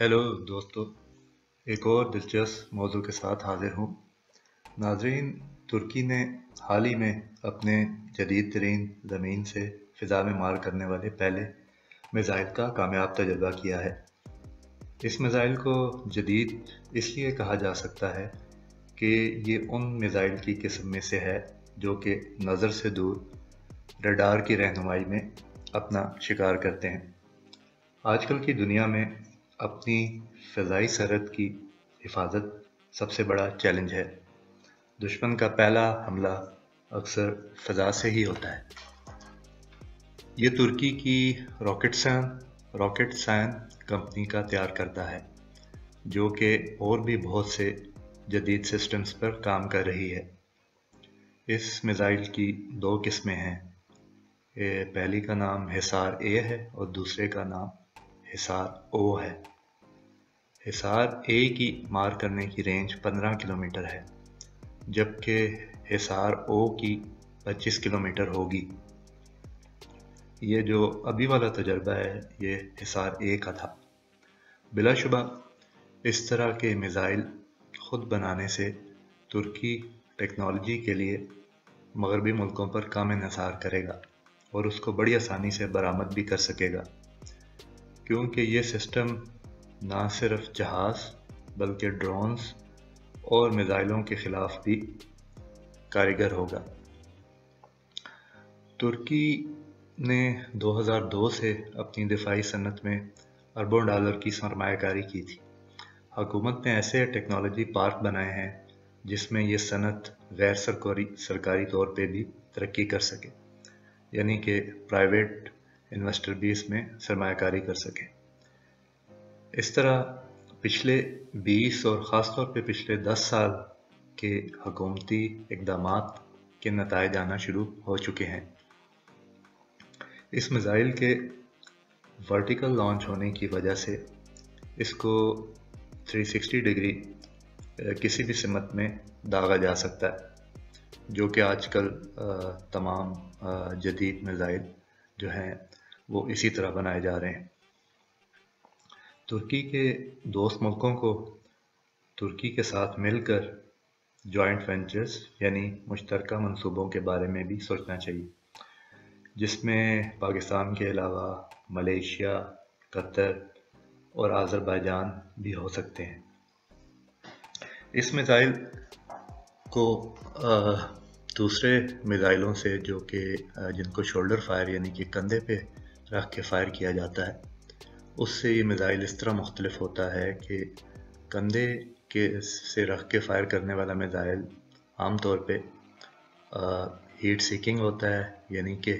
Hello दोस्तों, एक और दिलचस्प मौजू के साथ हाजिर हूँ। नाजरीन, तुर्की ने हाल ही में अपने जदीद तरीन ज़मीन से फ़िज़ा में मार करने वाले पहले मिज़ाइल का कामयाब तजर्बा किया है। इस मिज़ाइल को जदीद इसलिए कहा जा सकता है कि ये उन मिज़ाइल की किस्म में से है जो कि नज़र से दूर रडार की रहनुमाई में अपना शिकार करते हैं। आजकल की दुनिया में अपनी फ़िज़ाई सरहद की हिफाजत सबसे बड़ा चैलेंज है। दुश्मन का पहला हमला अक्सर फ़िज़ा से ही होता है। ये तुर्की की रॉकेटसन कंपनी का तैयार करता है, जो कि और भी बहुत से जदीद सिस्टम्स पर काम कर रही है। इस मिज़ाइल की दो किस्में हैं। पहली का नाम हिसार ए है और दूसरे का नाम हिसार ओ है। हिसार ए की मार करने की रेंज 15 किलोमीटर है, जबकि हिसार ओ की 25 किलोमीटर होगी। ये जो अभी वाला तजर्बा है, ये हिसार ए का था। बिलाशुबा इस तरह के मिज़ाइल खुद बनाने से तुर्की टेक्नोलॉजी के लिए मगरबी मुल्कों पर काम इन्हसार करेगा और उसको बड़ी आसानी से बरामद भी कर सकेगा, क्योंकि ये सिस्टम ना सिर्फ जहाज़ बल्कि ड्रोन्स और मिज़ाइलों के ख़िलाफ़ भी कारगर होगा। तुर्की ने 2002 से अपनी दिफाई सन्नत में अरबों डॉलर की सरमायाकारी की थी। हुकूमत ने ऐसे टेक्नोलॉजी पार्क बनाए हैं जिसमें ये सनत गैर सरकारी तौर पे भी तरक्की कर सके, यानी कि प्राइवेट इन्वेस्टर भी इसमें सरमायाकारी कर सकें। इस तरह पिछले 20 और ख़ास तौर पर पिछले 10 साल के हुकूमती इकदामात के नताइज आना शुरू हो चुके हैं। इस मिज़ाइल के वर्टिकल लॉन्च होने की वजह से इसको 360 डिग्री किसी भी सिमत में दागा जा सकता है, जो कि आजकल तमाम जदीद मिज़ाइल जो हैं वो इसी तरह बनाए जा रहे हैं। तुर्की के दोस्त मुल्कों को तुर्की के साथ मिलकर जॉइंट वेंचर्स यानी मुश्तरका मंसूबों के बारे में भी सोचना चाहिए, जिसमें पाकिस्तान के अलावा मलेशिया, कतर और आज़रबाइजान भी हो सकते हैं। इस मिज़ाइल को दूसरे मिज़ाइलों से जो कि जिनको शोल्डर फायर यानी कि कंधे पे रख के फायर किया जाता है, उससे ये मिज़ाइल इस तरह मुख्तलिफ होता है कि कंधे के से रख के फायर करने वाला मिज़ाइल आम तौर पे हीट सीकिंग होता है, यानी कि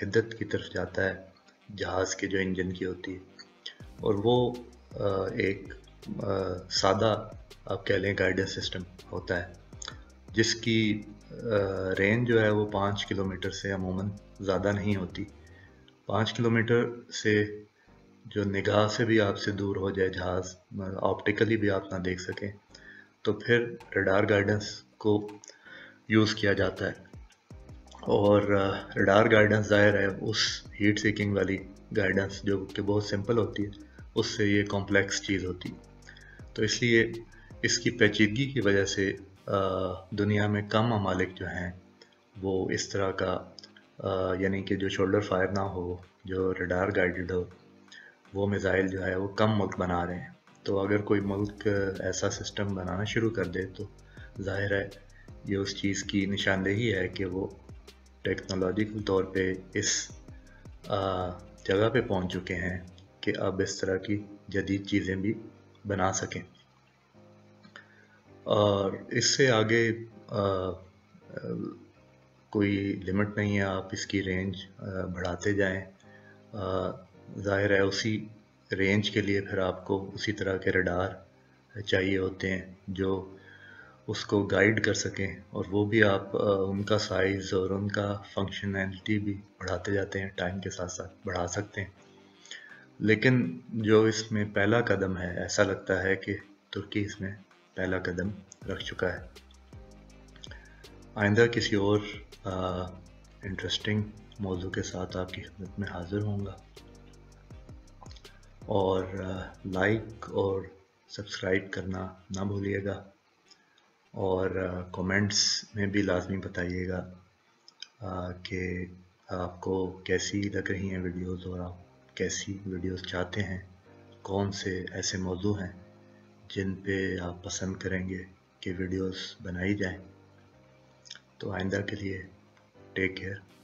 हिद्दत की तरफ जाता है जहाज़ के जो इंजन की होती है, और वो एक सादा आप कह लें गाइडेंस सिस्टम होता है जिसकी रेंज जो है वो 5 किलोमीटर से अमूमन ज़्यादा नहीं होती। 5 किलोमीटर से जो निगाह से भी आपसे दूर हो जाए जहाज़, ऑप्टिकली भी आप ना देख सकें, तो फिर रडार गाइडेंस को यूज़ किया जाता है। और रडार गाइडेंस ज़ाहिर है उस हीट सीकिंग वाली गाइडेंस जो कि बहुत सिंपल होती है, उससे ये कॉम्प्लेक्स चीज़ होती है। तो इसलिए इसकी पेचीदगी की वजह से दुनिया में कम ममालिक जो हैं वो इस तरह का यानी कि जो शोल्डर फायर ना हो, जो रडार गाइडेड हो, वो मिज़ाइल जो है वो कम मुल्क बना रहे हैं। तो अगर कोई मुल्क ऐसा सिस्टम बनाना शुरू कर दे तो ज़ाहिर है ये उस चीज़ की निशानदेही है कि वो टेक्नोलॉजिकल तौर पे इस जगह पे पहुंच चुके हैं कि अब इस तरह की जदीद चीज़ें भी बना सकें। और इससे आगे कोई लिमिट नहीं है, आप इसकी रेंज बढ़ाते जाएं। ज़ाहिर है उसी रेंज के लिए फिर आपको उसी तरह के रडार चाहिए होते हैं जो उसको गाइड कर सकें, और वो भी आप उनका साइज़ और उनका फंक्शनैलिटी भी बढ़ाते जाते हैं, टाइम के साथ साथ बढ़ा सकते हैं। लेकिन जो इसमें पहला कदम है, ऐसा लगता है कि तुर्की इसमें पहला कदम रख चुका है। आइंदा किसी और इंटरेस्टिंग मौजू के साथ आपकी खिदमत में हाज़िर होऊंगा। और लाइक और सब्सक्राइब करना ना भूलिएगा और कमेंट्स में भी लाजमी बताइएगा कि आपको कैसी लग रही हैं वीडियोस और आप कैसी वीडियोस चाहते हैं, कौन से ऐसे मौजू हैं जिन पे आप पसंद करेंगे कि वीडियोस बनाई जाएं। तो आइंदा के लिए टेक केयर।